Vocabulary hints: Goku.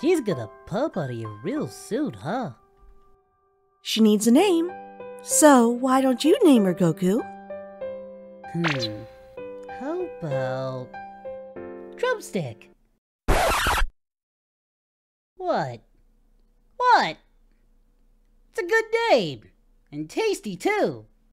She's gonna pop out of you real soon, huh? She needs a name. So why don't you name her Goku? How about... Drumstick? What? What? It's a good name. And tasty, too.